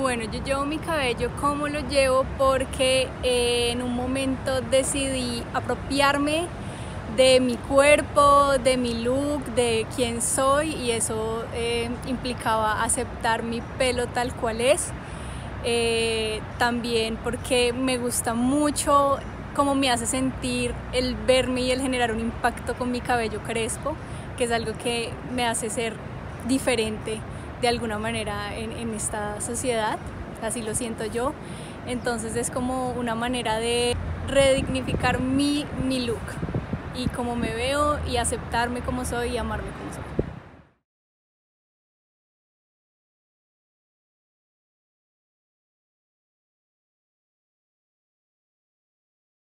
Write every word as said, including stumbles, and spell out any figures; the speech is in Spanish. Bueno, yo llevo mi cabello como lo llevo porque eh, en un momento decidí apropiarme de mi cuerpo, de mi look, de quién soy, y eso eh, implicaba aceptar mi pelo tal cual es. Eh, también porque me gusta mucho cómo me hace sentir el verme y el generar un impacto con mi cabello crespo, que es algo que me hace ser diferente de alguna manera en, en esta sociedad, así lo siento yo. Entonces es como una manera de redignificar mi, mi look y cómo me veo, y aceptarme como soy y amarme como soy.